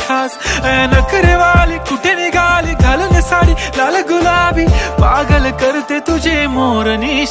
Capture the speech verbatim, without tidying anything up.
नखरे वाली कुटे निगाली घालने साड़ी लाल गुलाबी पागल करते तुझे मोरनीश।